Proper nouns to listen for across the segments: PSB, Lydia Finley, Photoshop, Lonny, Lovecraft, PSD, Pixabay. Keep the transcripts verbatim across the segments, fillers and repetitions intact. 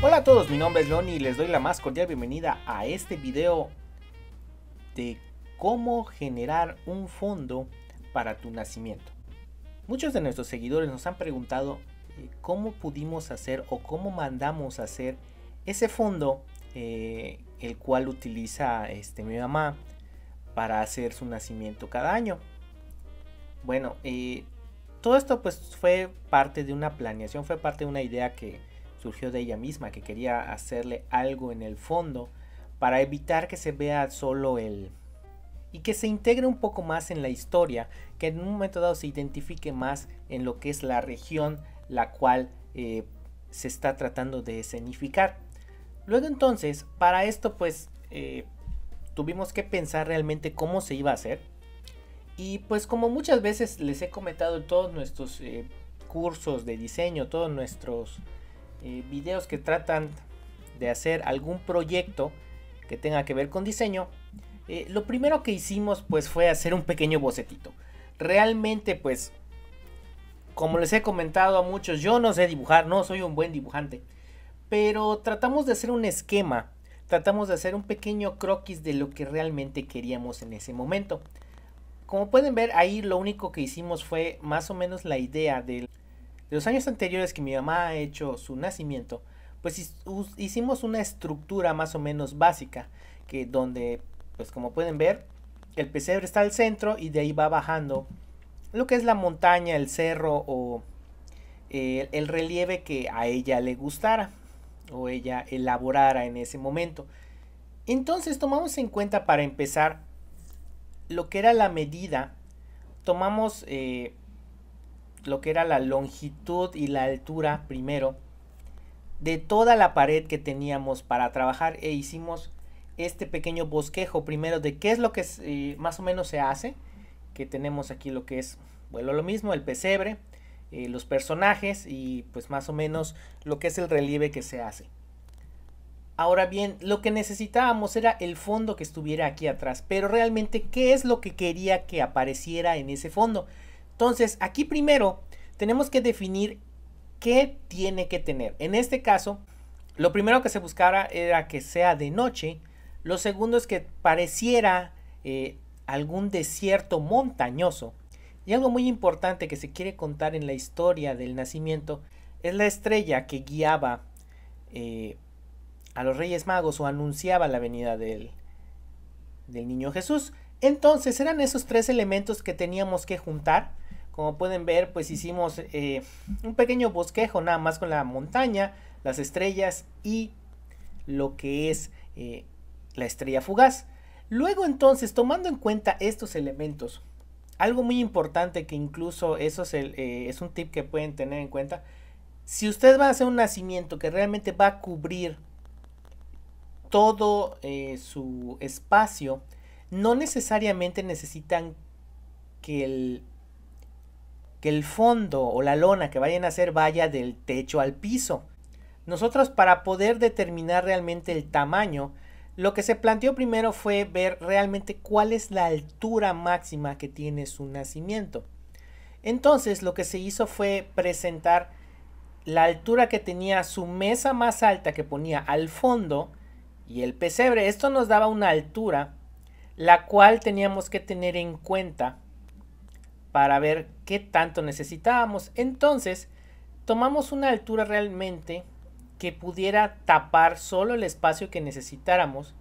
Hola a todos, mi nombre es Lonny y les doy la más cordial bienvenida a este video de cómo generar un fondo para tu nacimiento. Muchos de nuestros seguidores nos han preguntado eh, cómo pudimos hacer o cómo mandamos hacer ese fondo eh, el cual utiliza este, mi mamá para hacer su nacimiento cada año. Bueno, eh, todo esto pues fue parte de una planeación, fue parte de una idea que surgió de ella misma, que quería hacerle algo en el fondo para evitar que se vea solo él y que se integre un poco más en la historia, que en un momento dado se identifique más en lo que es la región la cual eh, se está tratando de escenificar. Luego entonces, para esto pues eh, tuvimos que pensar realmente cómo se iba a hacer, y pues como muchas veces les he comentado en todos nuestros eh, cursos de diseño, todos nuestros Eh, videos que tratan de hacer algún proyecto que tenga que ver con diseño, eh, lo primero que hicimos pues fue hacer un pequeño bocetito. Realmente pues, como les he comentado a muchos, yo no sé dibujar, no soy un buen dibujante, pero tratamos de hacer un esquema, tratamos de hacer un pequeño croquis de lo que realmente queríamos en ese momento. Como pueden ver ahí, lo único que hicimos fue más o menos la idea del de los años anteriores que mi mamá ha hecho su nacimiento. Pues hicimos una estructura más o menos básica, que donde, pues como pueden ver, el pesebre está al centro y de ahí va bajando lo que es la montaña, el cerro o eh, el relieve que a ella le gustara o ella elaborara en ese momento. Entonces tomamos en cuenta, para empezar, lo que era la medida. Tomamos Eh, lo que era la longitud y la altura primero de toda la pared que teníamos para trabajar, e hicimos este pequeño bosquejo primero de qué es lo que es, eh, más o menos se hace, que tenemos aquí lo que es, bueno, lo mismo, el pesebre, eh, los personajes y pues más o menos lo que es el relieve que se hace. Ahora bien, lo que necesitábamos era el fondo que estuviera aquí atrás, pero realmente qué es lo que quería que apareciera en ese fondo. Entonces aquí primero tenemos que definir qué tiene que tener. En este caso, lo primero que se buscara era que sea de noche. Lo segundo es que pareciera eh, algún desierto montañoso. Y algo muy importante que se quiere contar en la historia del nacimiento es la estrella que guiaba eh, a los Reyes Magos o anunciaba la venida del, del niño Jesús. Entonces eran esos tres elementos que teníamos que juntar. Como pueden ver, pues hicimos eh, un pequeño bosquejo nada más con la montaña, las estrellas y lo que es eh, la estrella fugaz. Luego entonces, tomando en cuenta estos elementos, algo muy importante que incluso eso es, el, eh, es un tip que pueden tener en cuenta. Si ustedes van a hacer un nacimiento que realmente va a cubrir todo eh, su espacio, no necesariamente necesitan que el... que el fondo o la lona que vayan a hacer vaya del techo al piso. Nosotros, para poder determinar realmente el tamaño, lo que se planteó primero fue ver realmente cuál es la altura máxima que tiene su nacimiento. Entonces lo que se hizo fue presentar la altura que tenía su mesa más alta, que ponía al fondo, y el pesebre. Esto nos daba una altura la cual teníamos que tener en cuenta para ver qué tanto necesitábamos. Entonces tomamos una altura realmente que pudiera tapar solo el espacio que necesitáramos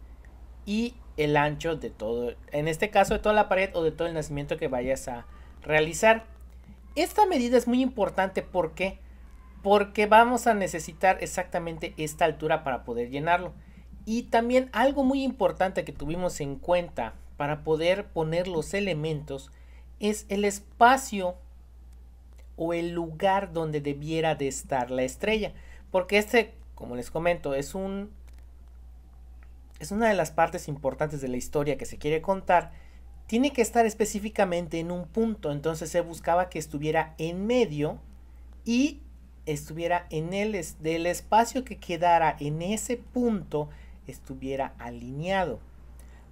y el ancho de todo, en este caso de toda la pared o de todo el nacimiento que vayas a realizar. Esta medida es muy importante, ¿por qué? Porque vamos a necesitar exactamente esta altura para poder llenarlo. Y también algo muy importante que tuvimos en cuenta para poder poner los elementos es el espacio o el lugar donde debiera de estar la estrella, porque este, como les comento, es un es una de las partes importantes de la historia que se quiere contar. Tiene que estar específicamente en un punto, entonces se buscaba que estuviera en medio y estuviera en el del espacio que quedara en ese punto, estuviera alineado.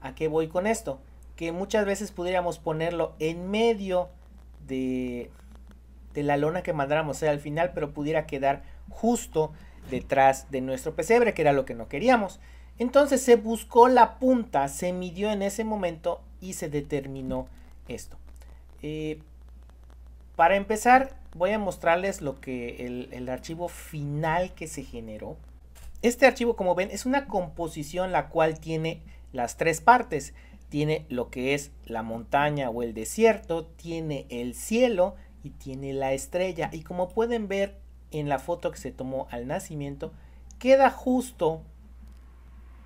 ¿A qué voy con esto? Que muchas veces pudiéramos ponerlo en medio de, de la lona que mandáramos, o sea, al final, pero pudiera quedar justo detrás de nuestro pesebre, que era lo que no queríamos. Entonces se buscó la punta, se midió en ese momento y se determinó esto. Eh, para empezar voy a mostrarles lo que el, el archivo final que se generó. Este archivo, como ven, es una composición la cual tiene las tres partes. Tiene lo que es la montaña o el desierto, tiene el cielo y tiene la estrella. Y como pueden ver en la foto que se tomó al nacimiento, queda justo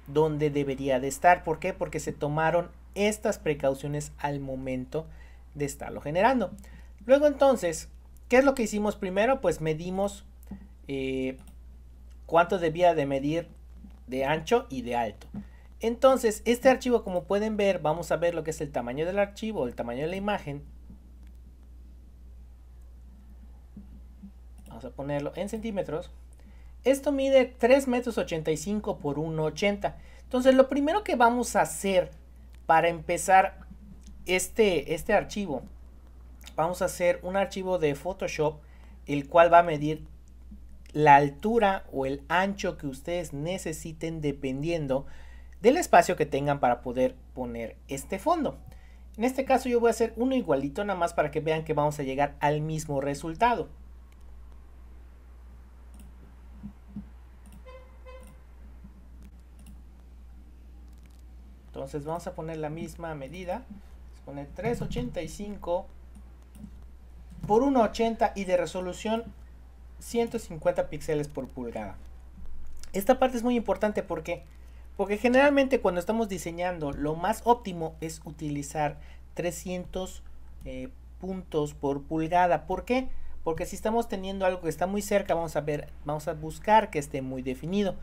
donde debería de estar. ¿Por qué? Porque se tomaron estas precauciones al momento de estarlo generando. Luego entonces, ¿qué es lo que hicimos primero? Pues medimos eh, cuánto debía de medir de ancho y de alto. Entonces este archivo, como pueden ver, vamos a ver lo que es el tamaño del archivo, el tamaño de la imagen. Vamos a ponerlo en centímetros. Esto mide tres metros ochenta y cinco por uno ochenta. Entonces lo primero que vamos a hacer para empezar este, este archivo, vamos a hacer un archivo de Photoshop, el cual va a medir la altura o el ancho que ustedes necesiten dependiendo del espacio que tengan para poder poner este fondo. En este caso yo voy a hacer uno igualito, nada más para que vean que vamos a llegar al mismo resultado. Entonces vamos a poner la misma medida, vamos a poner trescientos ochenta y cinco por ciento ochenta y de resolución ciento cincuenta píxeles por pulgada. Esta parte es muy importante porque porque generalmente cuando estamos diseñando, lo más óptimo es utilizar trescientos eh, puntos por pulgada. ¿Por qué? Porque si estamos teniendo algo que está muy cerca, vamos a ver, vamos a buscar que esté muy definido.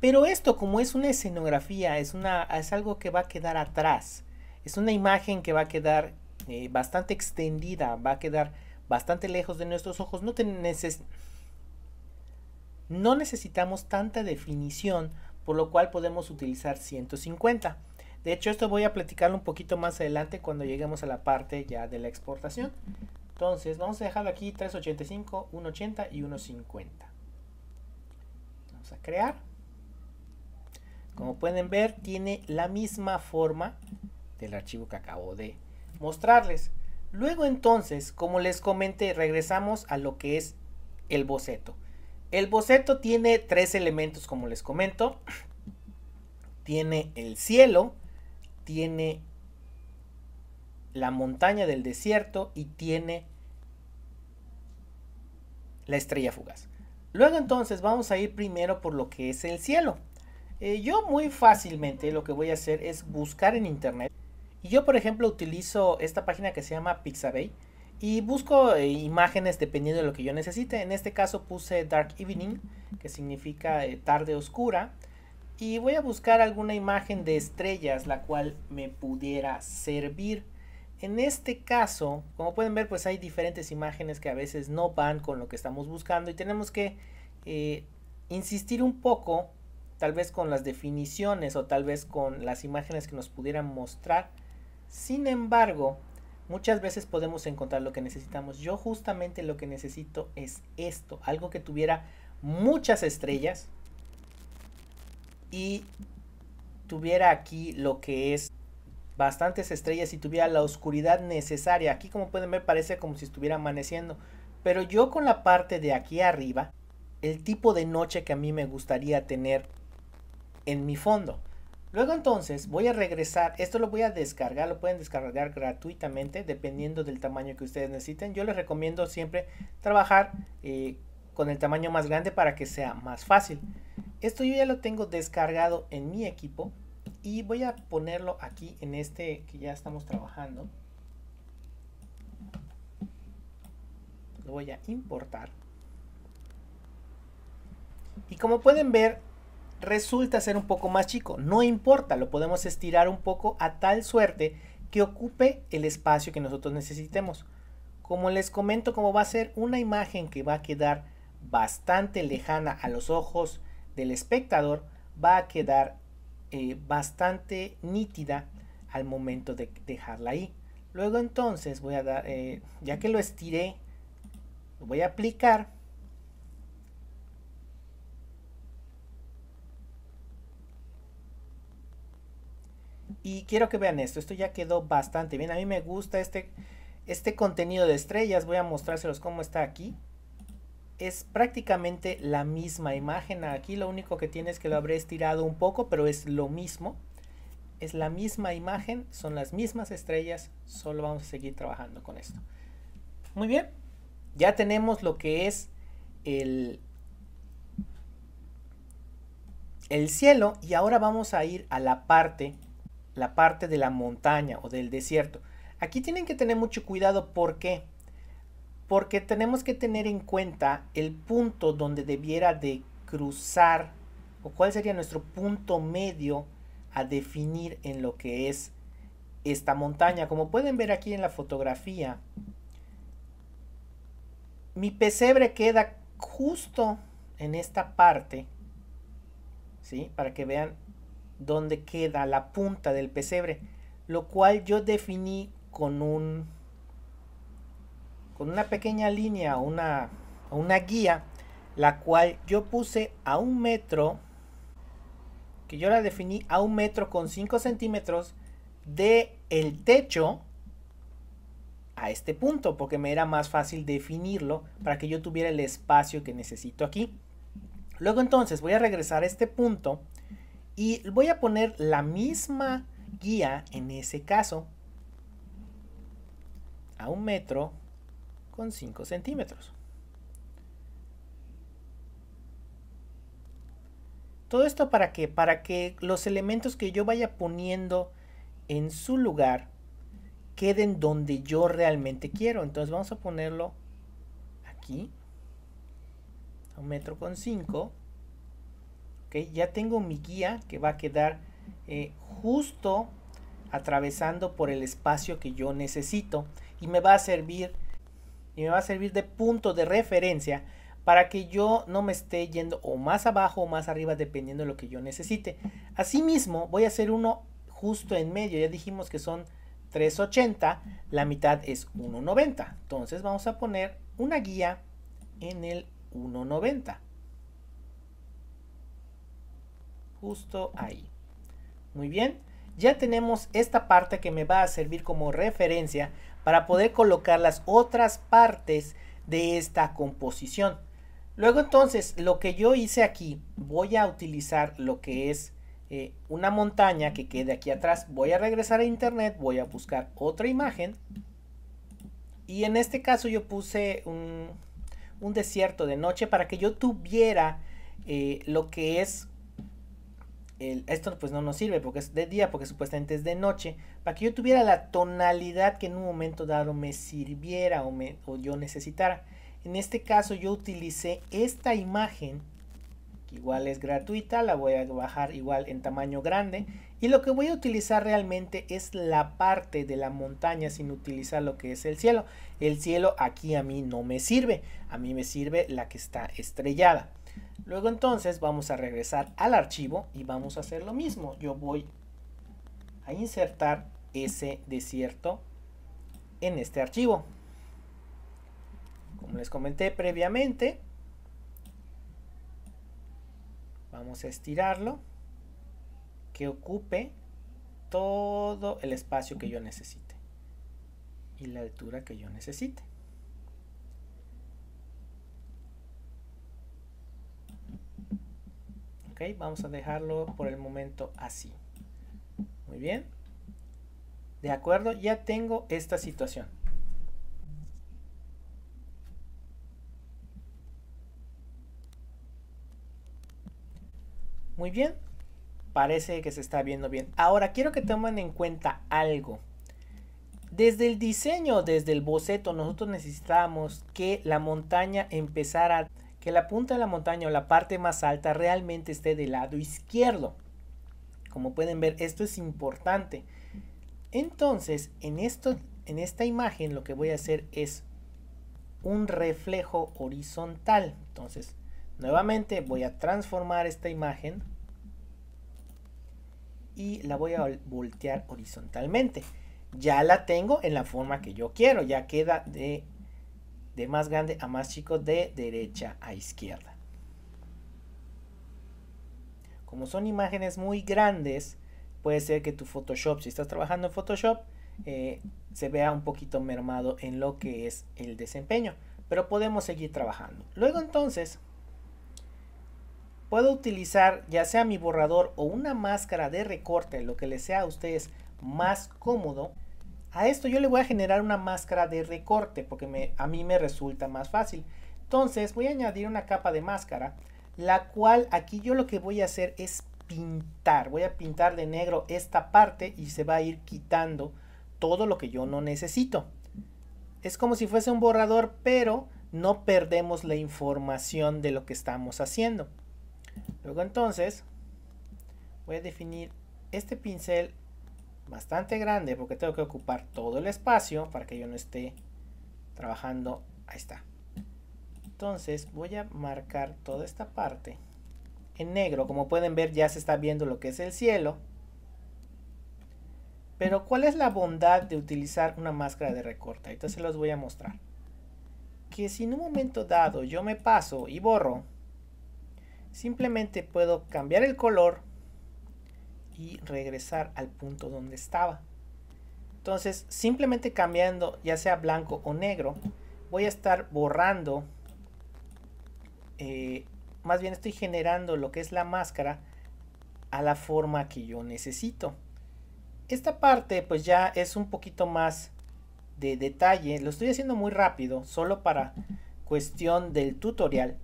Pero esto, como es una escenografía, es una es algo que va a quedar atrás. Es una imagen que va a quedar eh, bastante extendida, va a quedar bastante lejos de nuestros ojos. No, te neces- no necesitamos tanta definición, por lo cual podemos utilizar ciento cincuenta. De hecho, esto voy a platicarlo un poquito más adelante cuando lleguemos a la parte ya de la exportación. Entonces vamos a dejarlo aquí trescientos ochenta y cinco, ciento ochenta y ciento cincuenta. Vamos a crear. Como pueden ver, tiene la misma forma del archivo que acabo de mostrarles. Luego entonces, como les comenté, regresamos a lo que es el boceto. El boceto tiene tres elementos, como les comento. Tiene el cielo, tiene la montaña del desierto y tiene la estrella fugaz. Luego entonces vamos a ir primero por lo que es el cielo. Eh, yo muy fácilmente lo que voy a hacer es buscar en internet. Y yo, por ejemplo, utilizo esta página que se llama Pixabay. Y busco eh, imágenes dependiendo de lo que yo necesite. En este caso puse Dark Evening, que significa eh, tarde oscura. Y voy a buscar alguna imagen de estrellas, la cual me pudiera servir. En este caso, como pueden ver, pues hay diferentes imágenes que a veces no van con lo que estamos buscando. Y tenemos que eh, insistir un poco, tal vez con las definiciones o tal vez con las imágenes que nos pudieran mostrar. Sin embargo, muchas veces podemos encontrar lo que necesitamos. Yo justamente lo que necesito es esto. Algo que tuviera muchas estrellas. Y tuviera aquí lo que es bastantes estrellas. Y tuviera la oscuridad necesaria. Aquí, como pueden ver, parece como si estuviera amaneciendo. Pero yo con la parte de aquí arriba, el tipo de noche que a mí me gustaría tener en mi fondo. Luego entonces voy a regresar, esto lo voy a descargar, lo pueden descargar gratuitamente dependiendo del tamaño que ustedes necesiten. Yo les recomiendo siempre trabajar eh, con el tamaño más grande para que sea más fácil. Esto yo ya lo tengo descargado en mi equipo y voy a ponerlo aquí en este que ya estamos trabajando. Lo voy a importar. Y como pueden ver, resulta ser un poco más chico. No importa, lo podemos estirar un poco a tal suerte que ocupe el espacio que nosotros necesitemos. Como les comento, como va a ser una imagen que va a quedar bastante lejana a los ojos del espectador, va a quedar eh, bastante nítida al momento de dejarla ahí. Luego entonces voy a dar, eh, ya que lo estiré, lo voy a aplicar. Y quiero que vean esto, esto ya quedó bastante bien. A mí me gusta este, este contenido de estrellas, voy a mostrárselos cómo está aquí. Es prácticamente la misma imagen, aquí lo único que tiene es que lo habré estirado un poco, pero es lo mismo. Es la misma imagen, son las mismas estrellas, solo vamos a seguir trabajando con esto. Muy bien, ya tenemos lo que es el... el cielo, y ahora vamos a ir a la parte, la parte de la montaña o del desierto. Aquí tienen que tener mucho cuidado, ¿por qué? Porque tenemos que tener en cuenta el punto donde debiera de cruzar, o cuál sería nuestro punto medio a definir en lo que es esta montaña. Como pueden ver aquí en la fotografía, mi pesebre queda justo en esta parte, ¿sí? Para que vean dónde queda la punta del pesebre, lo cual yo definí con un con una pequeña línea o una, una guía, la cual yo puse a un metro, que yo la definí a un metro con cinco centímetros de el techo a este punto, porque me era más fácil definirlo para que yo tuviera el espacio que necesito aquí. Luego entonces voy a regresar a este punto y voy a poner la misma guía en ese caso a un metro con cinco centímetros. Todo esto para que para que los elementos que yo vaya poniendo en su lugar queden donde yo realmente quiero. Entonces vamos a ponerlo aquí. Un metro con cinco. Okay, ya tengo mi guía que va a quedar eh, justo atravesando por el espacio que yo necesito, y me va a servir y me va a servir de punto de referencia para que yo no me esté yendo o más abajo o más arriba dependiendo de lo que yo necesite. Asimismo voy a hacer uno justo en medio, ya dijimos que son tres ochenta, la mitad es uno noventa, entonces vamos a poner una guía en el uno noventa, justo ahí. Muy bien, ya tenemos esta parte que me va a servir como referencia para poder colocar las otras partes de esta composición. Luego entonces lo que yo hice aquí, voy a utilizar lo que es eh, una montaña que quede aquí atrás. Voy a regresar a internet, voy a buscar otra imagen, y en este caso yo puse un un desierto de noche para que yo tuviera eh, lo que es el, esto pues no nos sirve porque es de día, porque supuestamente es de noche, para que yo tuviera la tonalidad que en un momento dado me sirviera o, me, o yo necesitara. En este caso yo utilicé esta imagen que igual es gratuita, la voy a bajar igual en tamaño grande, y lo que voy a utilizar realmente es la parte de la montaña sin utilizar lo que es el cielo. El cielo aquí a mí no me sirve, a mí me sirve la que está estrellada. Luego entonces vamos a regresar al archivo y vamos a hacer lo mismo. Yo voy a insertar ese desierto en este archivo. Como les comenté previamente, vamos a estirarlo, que ocupe todo el espacio que yo necesite y la altura que yo necesite. Ok, vamos a dejarlo por el momento así. Muy bien, de acuerdo, ya tengo esta situación. Muy bien, parece que se está viendo bien. Ahora quiero que tomen en cuenta algo. Desde el diseño, desde el boceto, nosotros necesitábamos que la montaña empezara, que la punta de la montaña o la parte más alta realmente esté del lado izquierdo. Como pueden ver, esto es importante. Entonces, en, esto, en esta imagen lo que voy a hacer es un reflejo horizontal. Entonces, nuevamente voy a transformar esta imagen y la voy a voltear horizontalmente. Ya la tengo en la forma que yo quiero, ya queda de, de más grande a más chico, de derecha a izquierda. Como son imágenes muy grandes, puede ser que tu Photoshop, si estás trabajando en Photoshop, eh, se vea un poquito mermado en lo que es el desempeño, pero podemos seguir trabajando. Luego entonces puedo utilizar ya sea mi borrador o una máscara de recorte, lo que les sea a ustedes más cómodo. A esto yo le voy a generar una máscara de recorte porque me, a mí me resulta más fácil. Entonces voy a añadir una capa de máscara, la cual aquí yo lo que voy a hacer es pintar. Voy a pintar de negro esta parte y se va a ir quitando todo lo que yo no necesito. Es como si fuese un borrador, pero no perdemos la información de lo que estamos haciendo. Luego entonces voy a definir este pincel bastante grande porque tengo que ocupar todo el espacio para que yo no esté trabajando. Ahí está. Entonces voy a marcar toda esta parte en negro. Como pueden ver, ya se está viendo lo que es el cielo. Pero ¿cuál es la bondad de utilizar una máscara de recorte? Entonces se los voy a mostrar. Que si en un momento dado yo me paso y borro, simplemente puedo cambiar el color y regresar al punto donde estaba. Entonces simplemente cambiando ya sea blanco o negro, voy a estar borrando. Eh, más bien estoy generando lo que es la máscara a la forma que yo necesito. Esta parte pues ya es un poquito más de detalle. Lo estoy haciendo muy rápido, solo para cuestión del tutorial.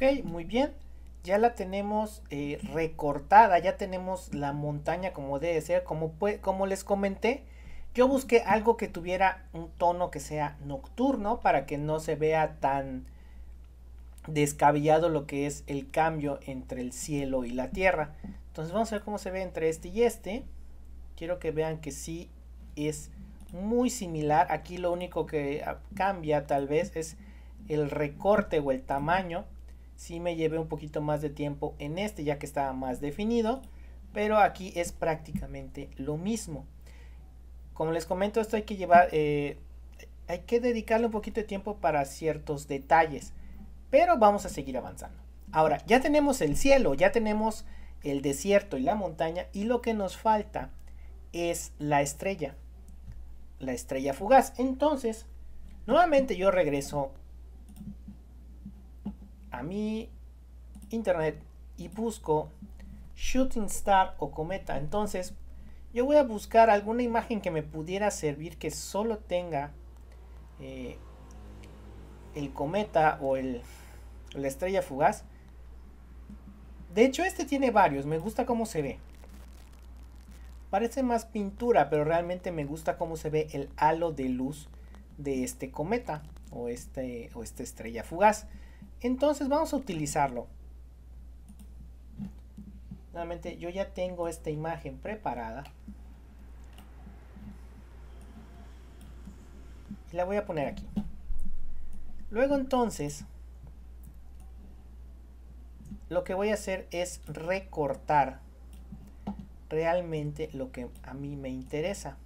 Ok, muy bien, ya la tenemos eh, recortada, ya tenemos la montaña como debe ser. Como, puede, como les comenté, yo busqué algo que tuviera un tono que sea nocturno para que no se vea tan descabellado lo que es el cambio entre el cielo y la tierra. Entonces vamos a ver cómo se ve entre este y este. Quiero que vean que sí es muy similar. Aquí lo único que cambia tal vez es el recorte o el tamaño. Sí me llevé un poquito más de tiempo en este ya que estaba más definido, pero aquí es prácticamente lo mismo. Como les comento, esto hay que llevar, eh, hay que dedicarle un poquito de tiempo para ciertos detalles, pero vamos a seguir avanzando. Ahora ya tenemos el cielo, ya tenemos el desierto y la montaña, y lo que nos falta es la estrella, la estrella fugaz. Entonces nuevamente yo regreso a mi internet y busco Shooting Star o cometa. Entonces yo voy a buscar alguna imagen que me pudiera servir que solo tenga eh, el cometa o el, la estrella fugaz. De hecho este tiene varios, me gusta cómo se ve. Parece más pintura, pero realmente me gusta cómo se ve el halo de luz de este cometa o, este, o esta estrella fugaz. Entonces vamos a utilizarlo. Nuevamente yo ya tengo esta imagen preparada. Y la voy a poner aquí. Luego entonces lo que voy a hacer es recortar realmente lo que a mí me interesa.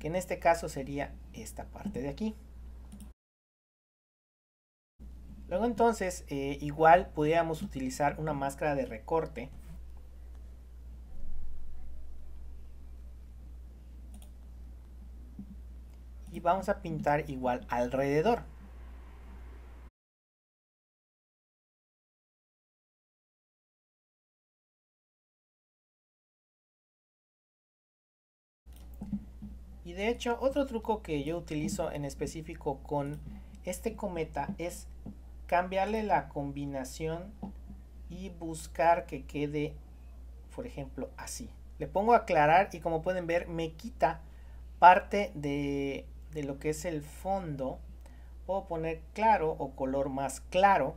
Que en este caso sería esta parte de aquí. Luego entonces eh, igual pudiéramos utilizar una máscara de recorte. Y vamos a pintar igual alrededor. Y de hecho otro truco que yo utilizo en específico con este cometa es cambiarle la combinación y buscar que quede, por ejemplo, así. Le pongo aclarar y como pueden ver me quita parte de, de lo que es el fondo. Puedo poner claro o color más claro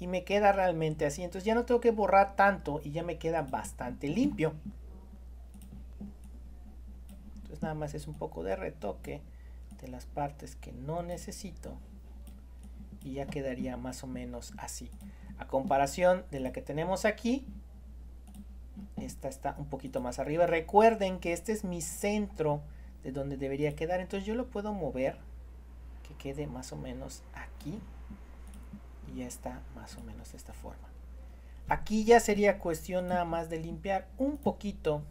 y me queda realmente así. Entonces ya no tengo que borrar tanto y ya me queda bastante limpio. Entonces nada más es un poco de retoque de las partes que no necesito. y ya quedaría más o menos así. A comparación de la que tenemos aquí, esta está un poquito más arriba. Recuerden que este es mi centro de donde debería quedar, entonces yo lo puedo mover, que quede más o menos aquí, y ya está más o menos de esta forma. Aquí ya sería cuestión nada más de limpiar un poquito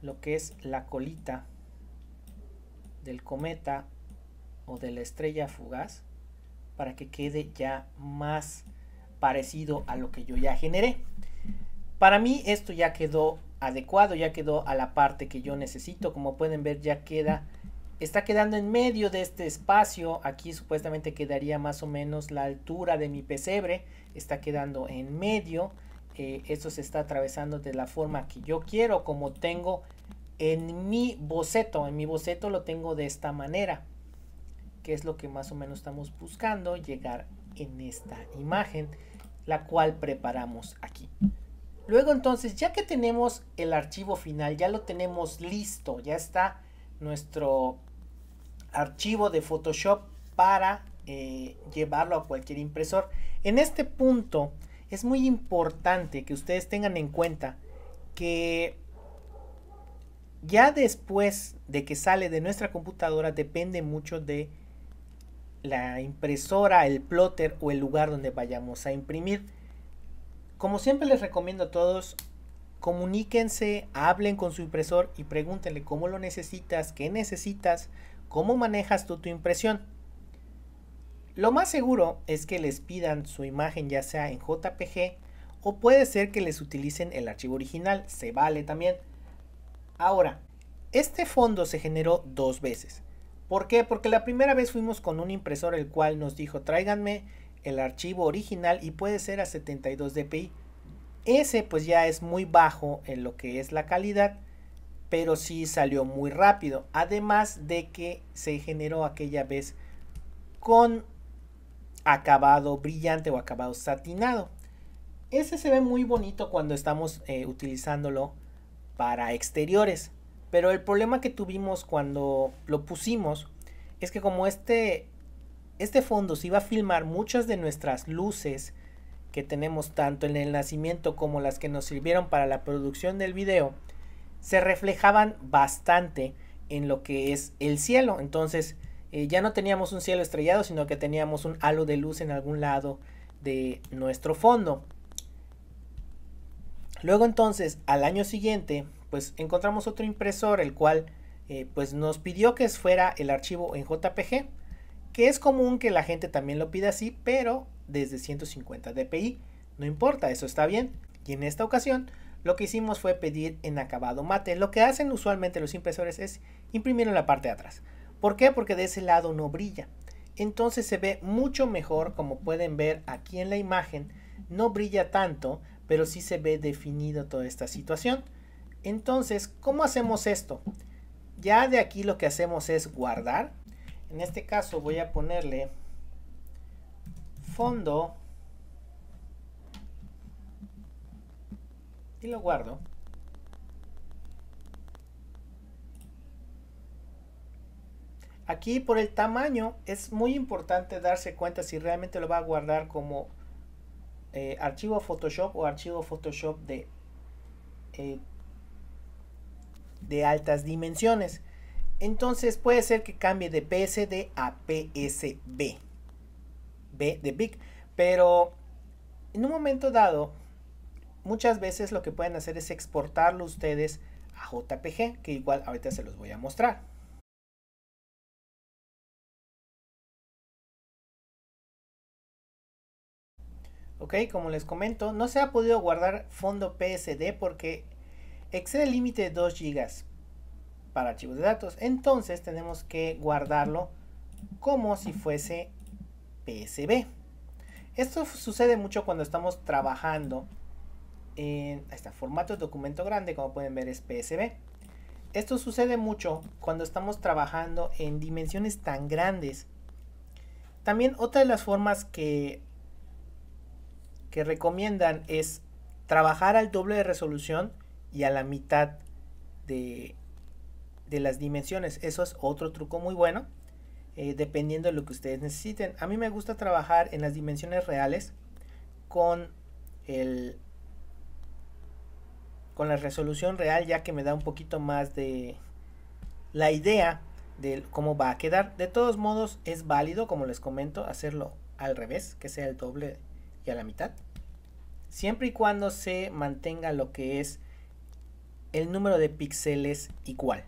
lo que es la colita del cometa o de la estrella fugaz para que quede ya más parecido a lo que yo ya generé. Para mí esto ya quedó adecuado, ya quedó a la parte que yo necesito. Como pueden ver, ya queda, está quedando en medio de este espacio. Aquí supuestamente quedaría más o menos la altura de mi pesebre, está quedando en medio. Eh, esto se está atravesando de la forma que yo quiero, como tengo en mi boceto. En mi boceto lo tengo de esta manera, que es lo que más o menos estamos buscando llegar en esta imagen, la cual preparamos aquí. Luego entonces, ya que tenemos el archivo final, ya lo tenemos listo, ya está nuestro archivo de Photoshop para eh, llevarlo a cualquier impresor. En este punto es muy importante que ustedes tengan en cuenta que ya después de que sale de nuestra computadora depende mucho de la impresora, el plotter o el lugar donde vayamos a imprimir. Como siempre les recomiendo a todos, comuníquense, hablen con su impresor y pregúntenle cómo lo necesitas, qué necesitas, cómo manejas tú tu impresión. Lo más seguro es que les pidan su imagen ya sea en J P G o puede ser que les utilicen el archivo original, se vale también. Ahora, este fondo se generó dos veces. ¿Por qué? Porque la primera vez fuimos con un impresor el cual nos dijo tráiganme el archivo original y puede ser a setenta y dos D P I. Ese pues ya es muy bajo en lo que es la calidad, pero sí salió muy rápido. Además de que se generó aquella vez con acabado brillante o acabado satinado. Ese se ve muy bonito cuando estamos eh, utilizándolo para exteriores. Pero el problema que tuvimos cuando lo pusimos es que como este... Este fondo se iba a filmar muchas de nuestras luces que tenemos tanto en el nacimiento como las que nos sirvieron para la producción del video, se reflejaban bastante en lo que es el cielo. Entonces eh, ya no teníamos un cielo estrellado, sino que teníamos un halo de luz en algún lado de nuestro fondo. Luego entonces al año siguiente pues encontramos otro impresor el cual eh, pues nos pidió que fuera el archivo en J P G. Que es común que la gente también lo pida así, pero desde ciento cincuenta D P I, no importa, eso está bien. Y en esta ocasión lo que hicimos fue pedir en acabado mate. Lo que hacen usualmente los impresores es imprimir en la parte de atrás. ¿Por qué? Porque de ese lado no brilla. Entonces se ve mucho mejor, como pueden ver aquí en la imagen, no brilla tanto, pero sí se ve definido toda esta situación. Entonces, ¿cómo hacemos esto? Ya de aquí lo que hacemos es guardar. En este caso voy a ponerle fondo y lo guardo. Aquí por el tamaño es muy importante darse cuenta si realmente lo va a guardar como eh, archivo Photoshop o archivo Photoshop de, eh, de altas dimensiones. Entonces puede ser que cambie de P S D a P S B, B de Big, pero en un momento dado, muchas veces lo que pueden hacer es exportarlo ustedes a J P G, que igual ahorita se los voy a mostrar. Ok, como les comento, no se ha podido guardar fondo P S D porque excede el límite de dos gigas. Para archivos de datos, entonces tenemos que guardarlo como si fuese P S B. Esto sucede mucho cuando estamos trabajando en este formato de documento grande, como pueden ver es P S B. Esto sucede mucho cuando estamos trabajando en dimensiones tan grandes. También otra de las formas que, que recomiendan es trabajar al doble de resolución y a la mitad de de las dimensiones. Eso es otro truco muy bueno. eh, dependiendo de lo que ustedes necesiten. A mí me gusta trabajar en las dimensiones reales con el con la resolución real, ya que me da un poquito más de la idea de cómo va a quedar. De todos modos es válido, como les comento, hacerlo al revés, que sea el doble y a la mitad, siempre y cuando se mantenga lo que es el número de píxeles igual,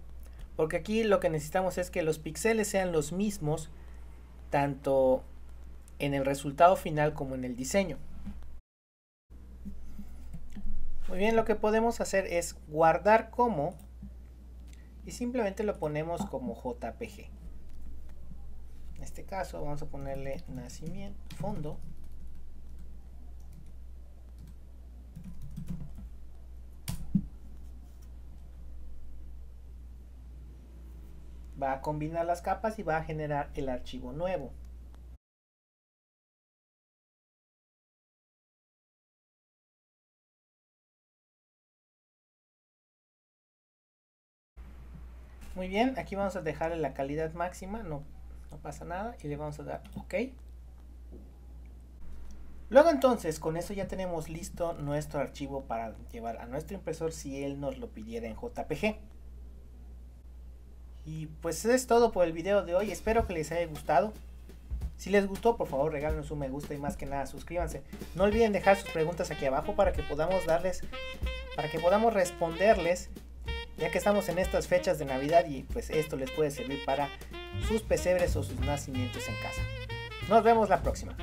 porque aquí lo que necesitamos es que los píxeles sean los mismos tanto en el resultado final como en el diseño. Muy bien, lo que podemos hacer es guardar como y simplemente lo ponemos como J P G. En este caso vamos a ponerle nacimiento, fondo. Va a combinar las capas y va a generar el archivo nuevo. Muy bien, aquí vamos a dejarle la calidad máxima, no, no pasa nada, y le vamos a dar OK. Luego entonces, con eso ya tenemos listo nuestro archivo para llevar a nuestro impresor si él nos lo pidiera en J P G. Y pues eso es todo por el video de hoy, espero que les haya gustado. Si les gustó, por favor regálenos un me gusta y más que nada suscríbanse. No olviden dejar sus preguntas aquí abajo para que podamos darles, para que podamos responderles, ya que estamos en estas fechas de Navidad y pues esto les puede servir para sus pesebres o sus nacimientos en casa. Nos vemos la próxima.